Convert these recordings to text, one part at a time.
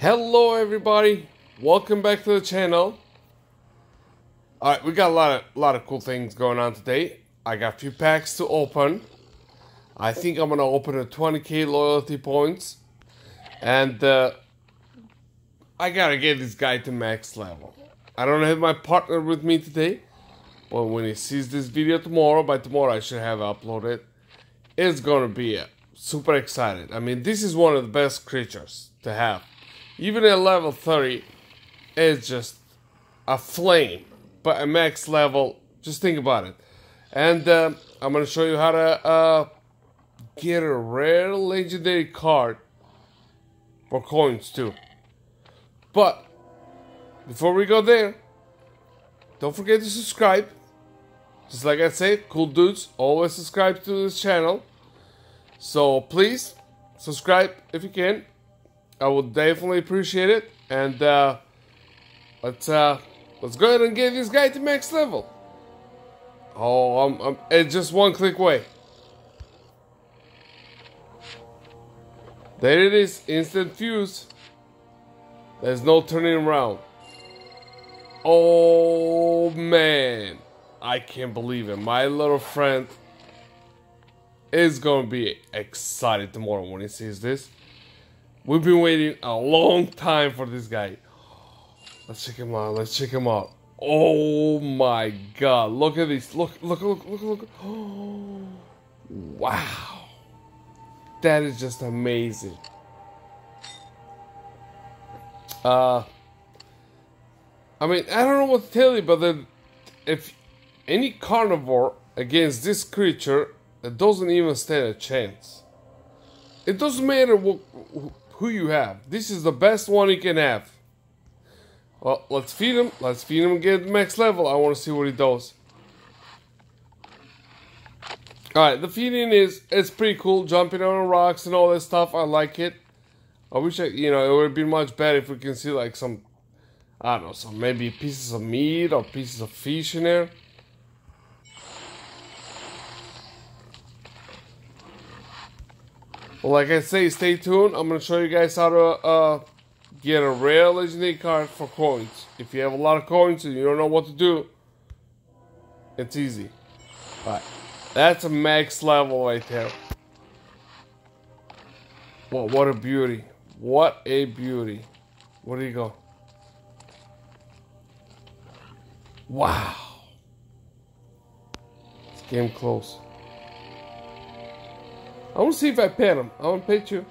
Hello everybody, welcome back to the channel. Alright, we got a lot of cool things going on today. I got a few packs to open. I think I'm gonna open a 20k loyalty points. And I gotta get this guy to max level. I don't have my partner with me today, but when he sees this video tomorrow, by tomorrow I should have uploaded. It's gonna be super excited. I mean, this is one of the best creatures to have. Even at level 30, it's just a flame. But at max level, just think about it. And I'm going to show you how to get a rare legendary card for coins too. But before we go there, don't forget to subscribe. Just like I say, cool dudes always subscribe to this channel. So please, subscribe if you can. I would definitely appreciate it, and let's go ahead and get this guy to max level. Oh, it's just one click away. There it is, instant fuse. There's no turning around. Oh man, I can't believe it. My little friend is gonna be excited tomorrow when he sees this. We've been waiting a long time for this guy. Let's check him out. Let's check him out. Oh my god. Look at this. Look. Oh, wow. That is just amazing. I mean, I don't know what to tell you, but if any carnivore against this creature, it doesn't even stand a chance. It doesn't matter who you have. This is the best one you can have. Well, let's feed him. Let's feed him and get max level. I want to see what he does. Alright, the feeding is pretty cool. Jumping on rocks and all that stuff. I like it. I wish it would be much better if we can see like some, I don't know, some maybe pieces of meat or pieces of fish in there. Like I say, stay tuned. I'm going to show you guys how to get a rare legendary card for coins. If you have a lot of coins and you don't know what to do, it's easy. Alright, that's a max level right there. Whoa, what a beauty. What a beauty. Where do you go? Wow. This game close. I want to see if I pet him. I want to pet you.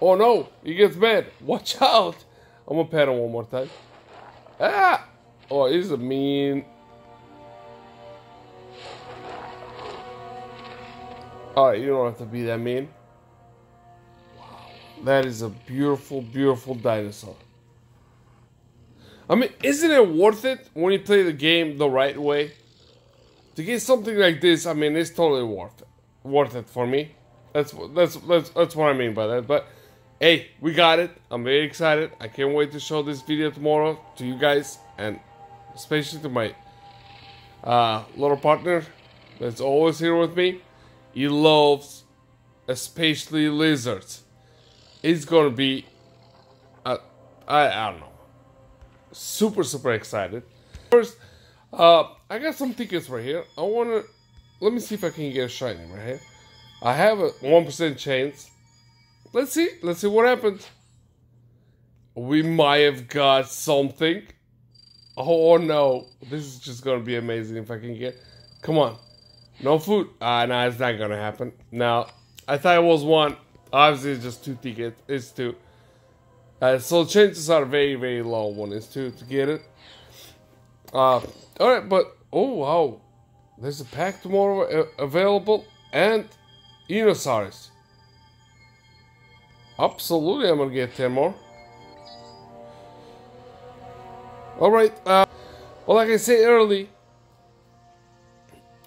Oh no, he gets mad. Watch out. I'm going to pet him one more time. Ah! Oh, he's a mean. Alright, you don't have to be that mean. Wow. That is a beautiful, beautiful dinosaur. I mean, isn't it worth it when you play the game the right way? To get something like this, I mean, it's totally worth it. Worth it for me. That's what I mean by that. But hey, we got it. I'm very excited. I can't wait to show this video tomorrow to you guys, and especially to my little partner that's always here with me. He loves especially lizards. It's gonna be I don't know, super excited. First, I got some tickets right here. Let me see if I can get a shiny right here. I have a 1% chance. Let's see. Let's see what happens. We might have got something. Oh no. This is just going to be amazing if I can get... Come on. No food. No, it's not going to happen. No. I thought it was one. Obviously, it's just two tickets. It's two. So chances are very, very low when it's two to get it. Alright, but... Oh, wow. There's a pack tomorrow available, and Inosaurus. Absolutely, I'm gonna get 10 more. Alright, well, like I said early,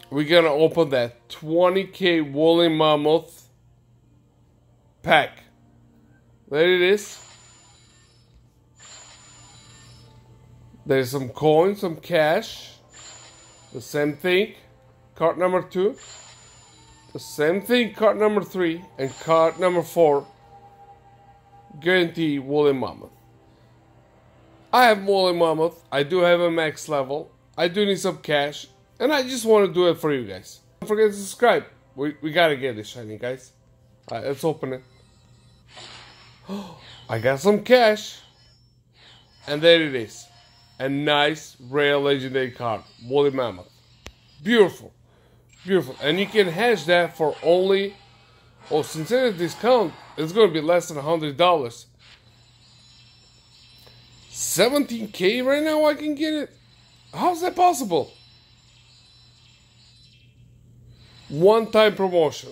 we're gonna open that 20k Woolly Mammoth pack. There it is. There's some coins, some cash. The same thing, card number 2. The same thing, card number 3, and card number 4. guarantee Woolly Mammoth. I have Woolly Mammoth, I do have a max level, I do need some cash, and I just want to do it for you guys. Don't forget to subscribe. We gotta get this shiny, guys. Alright, let's open it. I got some cash. And there it is. A nice, rare, legendary card. Woolly Mammoth. Beautiful. Beautiful. And you can hedge that for only... Oh, since it's a discount, it's gonna be less than $100. 17K right now I can get it? How's that possible? One-time promotion.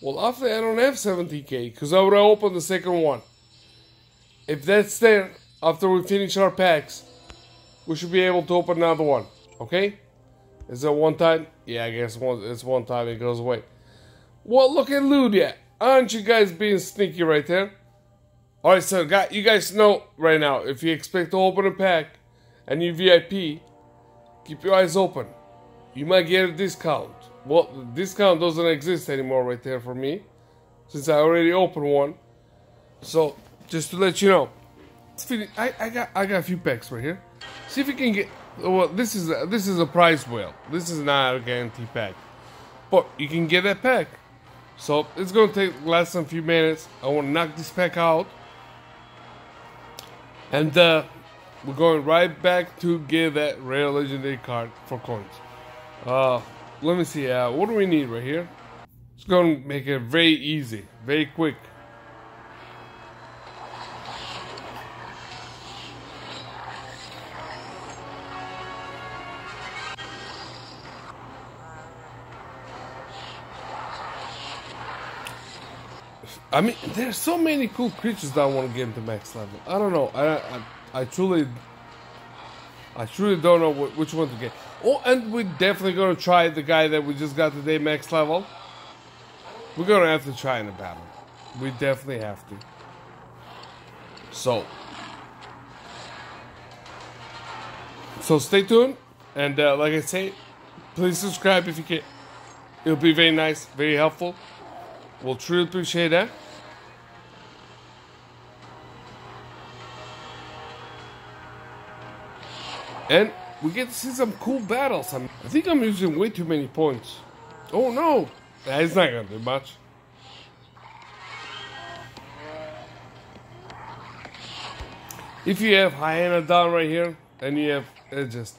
Well, after I don't have 17K, because I would open the second one. If that's there, after we finish our packs, we should be able to open another one. Okay? Is that one time? Yeah, I guess it's one time it goes away. Well, look at Ludia. Aren't you guys being sneaky right there? Alright, so you guys know right now, if you expect to open a pack and you VIP, keep your eyes open. You might get a discount. Well, the discount doesn't exist anymore right there for me, since I already opened one. So, just to let you know, I got a few packs right here. See if you can get. Well, this is a prize whale. This is not a guarantee pack, but you can get that pack. So it's gonna take less than a few minutes. I want to knock this pack out, and we're going right back to get that rare legendary card for coins. Let me see, what do we need right here? It's gonna make it very easy, very quick. I mean, there's so many cool creatures that I want to get into max level. I don't know, I truly don't know which one to get. Oh, and we're definitely going to try the guy that we just got today, max level. We're going to have to try in a battle. We definitely have to. So stay tuned. And like I say, please subscribe if you can. It'll be very nice, very helpful. We'll truly appreciate that. And we get to see some cool battles. I think I'm using way too many points. Oh no! It's not gonna do much. If you have Hyena Dawn right here, and you have there's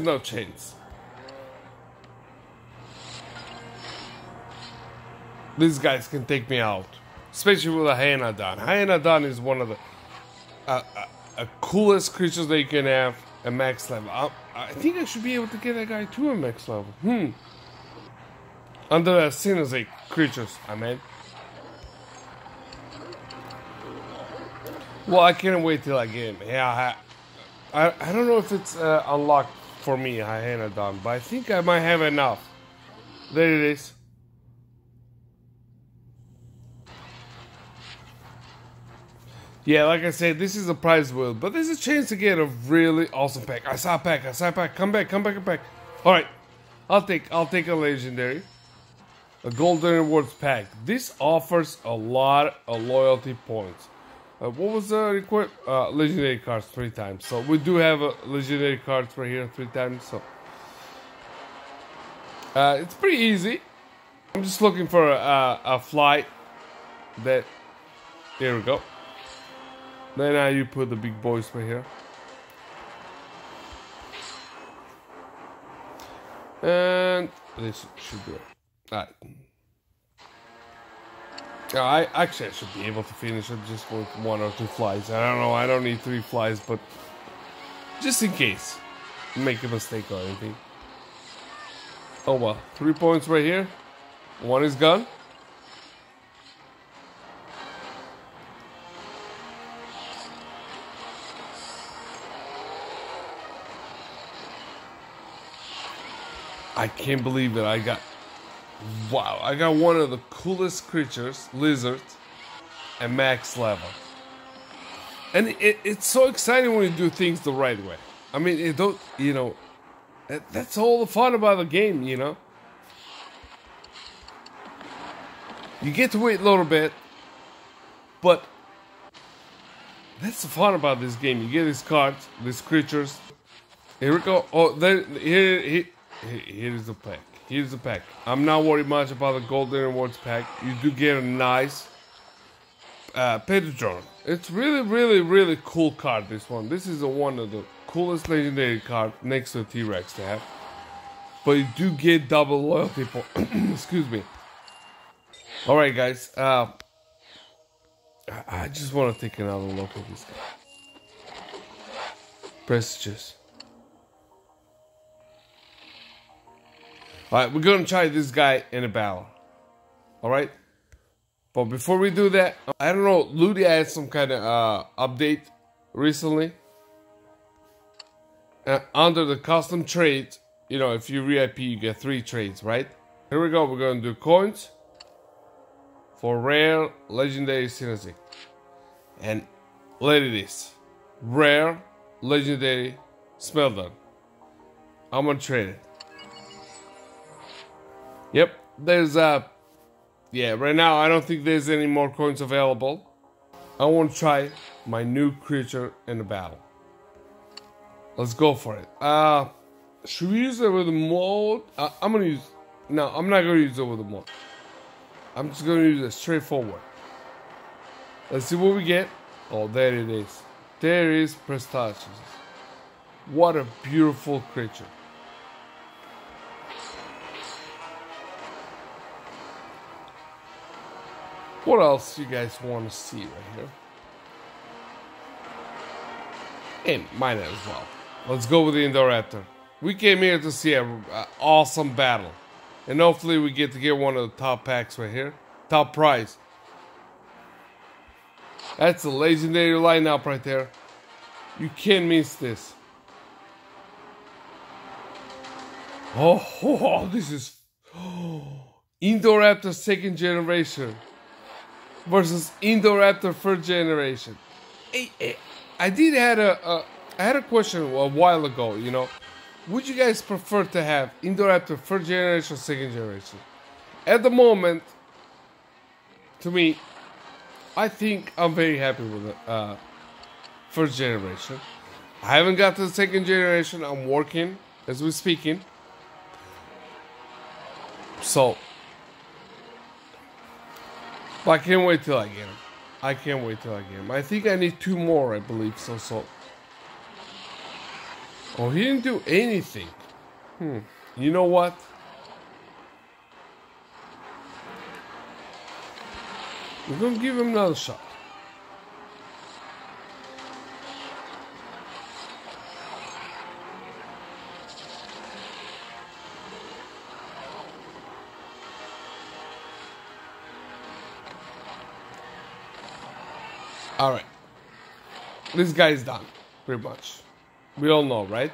no chance. These guys can take me out, especially with a Hyena Dawn. Hyena Dawn is one of the coolest creatures that you can have at max level. I think I should be able to get that guy to a max level. Under the Sinoceratops creatures, I mean. Well, I can't wait till I get him. Yeah, I don't know if it's unlocked for me, Hyena Dawn, but I think I might have enough. There it is. Yeah, like I said, this is a prize wheel, but there's a chance to get a really awesome pack. I saw a pack, I saw a pack. Come back. Alright, I'll take a legendary. A golden rewards pack. This offers a lot of loyalty points. What was the request? Legendary cards 3 times. So we do have legendary cards right here 3 times. So it's pretty easy. I'm just looking for a fly. That. There we go. Then now you put the big boys right here. And this should be it. Alright. Actually, I should be able to finish it just with 1 or 2 flies. I don't know, I don't need 3 flies, but just in case. Make a mistake or anything. Oh well, 3 points right here. 1 is gone. I can't believe it. I got one of the coolest creatures, lizards, at max level. And it's so exciting when you do things the right way. I mean, it don't, you know, that's all the fun about the game, you know. You get to wait a little bit, but that's the fun about this game. You get these cards, these creatures. Here we go. Oh, here is the pack. Here's the pack. I'm not worried much about the golden rewards pack. You do get a nice Pedrotron. It's really cool card, this one. This is one of the coolest legendary card next to T-Rex to have. But you do get double loyalty for excuse me. Alright guys, I just want to take another look at this guy. Prestosuchus. Alright, we're gonna try this guy in a battle. Alright? But before we do that, I don't know, Ludia had some kind of update recently. Under the custom trade, you know, if you re-IP, you get 3 trades, right? Here we go, we're gonna do coins for rare legendary Sinoceratops. And let it is. Rare legendary Smeltdown. I'm gonna trade it. Yep, there's yeah, right now I don't think there's any more coins available. I want to try my new creature in the battle. Let's go for it. Should we use it with the mode? I'm gonna use... No, I'm not gonna use it with the mode. I'm just gonna use it straightforward. Let's see what we get. Oh, there it is. There is Prestosuchus. What a beautiful creature. What else you guys want to see right here? And mine as well. Let's go with the Indoraptor. We came here to see an awesome battle. And hopefully we get to get one of the top packs right here. Top prize. That's a legendary lineup right there. You can't miss this. Oh this is... Oh, Indoraptor 2nd generation. Versus Indoraptor 1st generation. I did had I had a question a while ago, you know. Would you guys prefer to have Indoraptor 1st generation or 2nd generation? At the moment, to me, I think I'm very happy with the 1st generation. I haven't got to the 2nd generation. I'm working as we're speaking. So... But I can't wait till I get him. I can't wait till I get him. I think I need 2 more, I believe, so. Oh, he didn't do anything. You know what? We're gonna give him another shot. Alright, this guy's done, pretty much. We all know, right?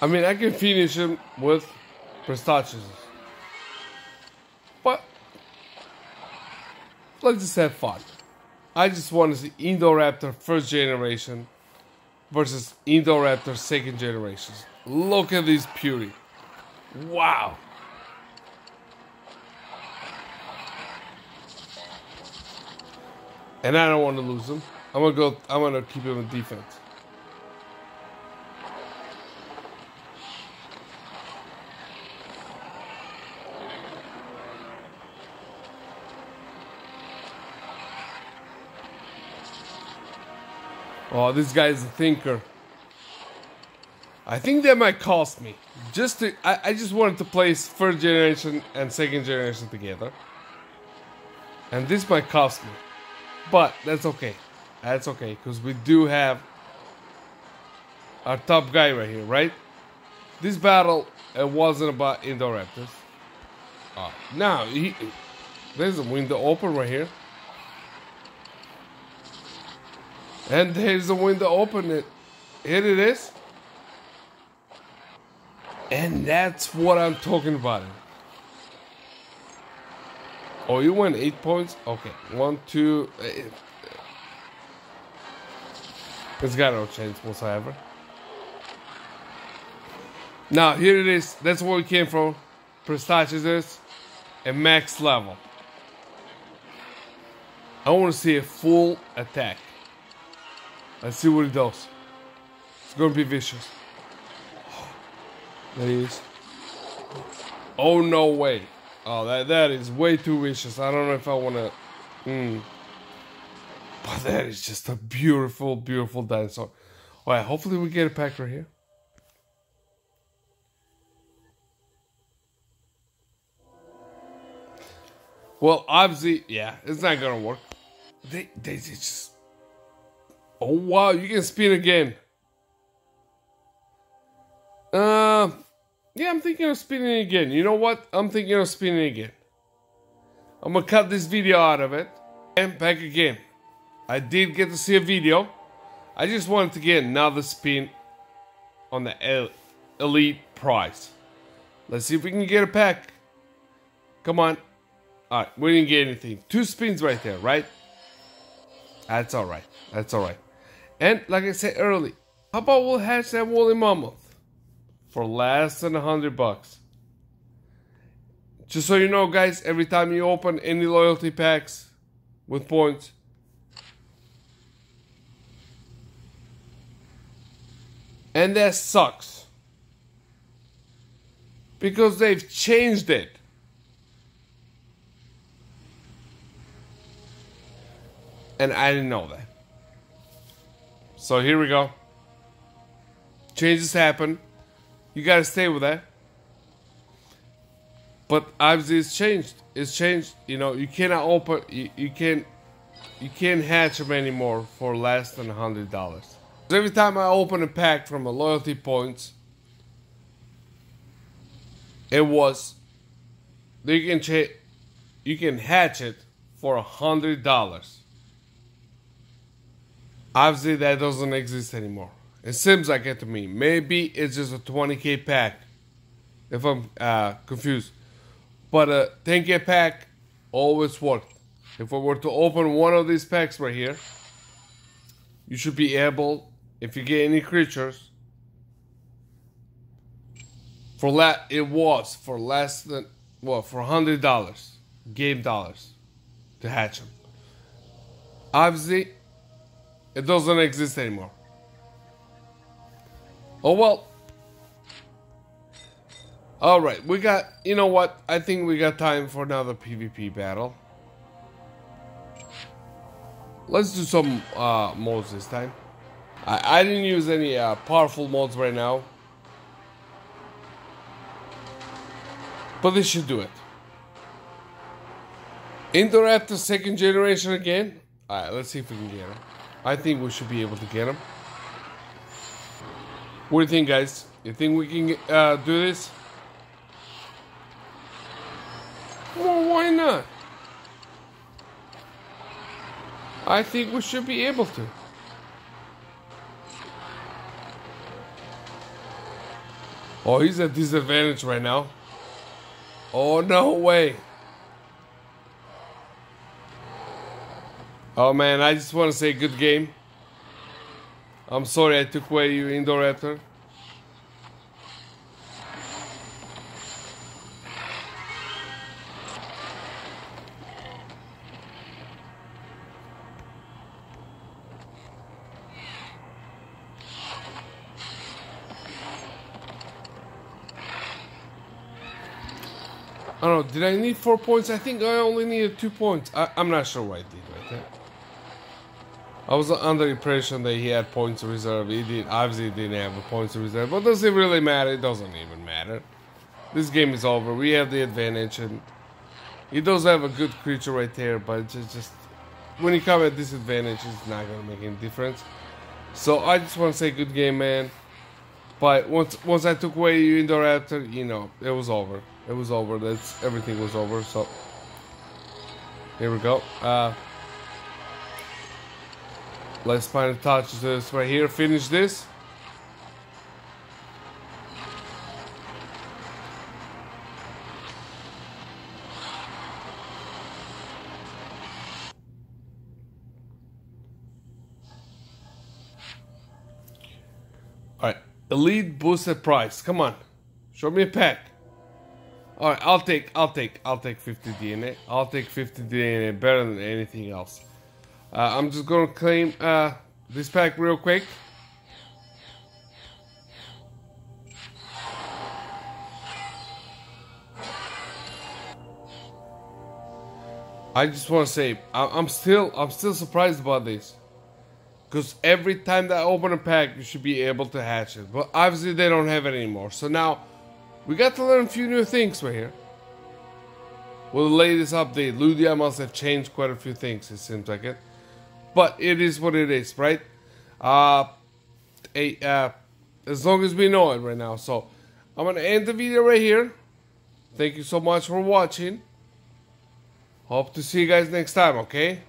I mean, I can finish him with Prestosuchus. But, let's just have fun. I just want to see Indoraptor 1st generation versus Indoraptor 2nd generation. Look at this beauty. Wow. And I don't want to lose him. I'm gonna keep him in defense. Oh, this guy's a thinker. I think that might cost me. I just wanted to place 1st generation and 2nd generation together. And this might cost me. But that's okay. That's okay, because we do have our top guy right here, right? This battle, it wasn't about Indoraptors. Now, there's a window open right here. And there's a window open. Here it is. And that's what I'm talking about. Oh, you went 8 points? Okay. 1, 2... It's got no chance whatsoever. Now, here it is. That's where we came from. Prestosuchus at max level. I want to see a full attack. Let's see what it does. It's going to be vicious. There he is. Oh, no way. Oh, that is way too vicious. I don't know if I want to... But that is just a beautiful, beautiful dinosaur. Alright, hopefully we get a pack right here. Well, obviously, yeah, it's not gonna work. They just... Oh, wow, you can spin again. Yeah, I'm thinking of spinning again. You know what? I'm thinking of spinning again. I'm gonna cut this video out of it. And back again. I did get to see a video. I just wanted to get another spin on the elite prize. Let's see if we can get a pack. Come on. Alright, we didn't get anything. 2 spins right there, right? That's alright. That's alright. And like I said early, how about we'll hatch that woolly mammoth for less than $100 bucks. Just so you know, guys, every time you open any loyalty packs with points, and that sucks because they've changed it. And I didn't know that. So here we go. Changes happen. You gotta stay with that. But obviously it's changed. It's changed. You know, you cannot open... You can't hatch them anymore for less than $100. So every time I open a pack from a loyalty points, it was... You can hatch it for $100. Obviously, that doesn't exist anymore. It seems like it to me. Maybe it's just a 20K pack, if I'm confused. But a 10K pack always worked. If I were to open one of these packs right here, you should be able, if you get any creatures, it was for less than, well, for $100, game dollars, to hatch them. Obviously, it doesn't exist anymore. Oh well. Alright, we got... You know what? I think we got time for another PvP battle. Let's do some modes this time. I didn't use any powerful modes right now. But this should do it. Indoraptor 2nd generation again. Alright, let's see if we can get him. I think we should be able to get him. What do you think, guys? You think we can do this? Well, why not? I think we should be able to. Oh, he's at disadvantage right now. Oh, no way. Oh man, I just want to say good game. I'm sorry I took away you, Indoraptor. I don't know, did I need 4 points? I think I only needed 2 points. I'm not sure what I did right there. I was under the impression that he had points reserve. He did, obviously didn't have a points reserve, but does it really matter? It doesn't even matter. This game is over. We have the advantage, and he does have a good creature right there, but it's just when you come at disadvantage, it's not gonna make any difference. So I just want to say good game, man. But once I took away you, Indoraptor, you know it was over. It was over. That's everything was over. So here we go. Let's find a touch to this right here. Finish this. All right, elite boosted price. Come on, show me a pack. All right, I'll take 50 DNA. I'll take 50 DNA better than anything else. I'm just gonna claim this pack real quick. I just want to say I'm still surprised about this, because every time that I open a pack, you should be able to hatch it. But obviously they don't have it anymore. So now we got to learn a few new things right here. With the latest update, Ludia must have changed quite a few things, it seems like it. But it is what it is, right? As long as we know it right now. So I'm going to end the video right here. Thank you so much for watching. Hope to see you guys next time, okay?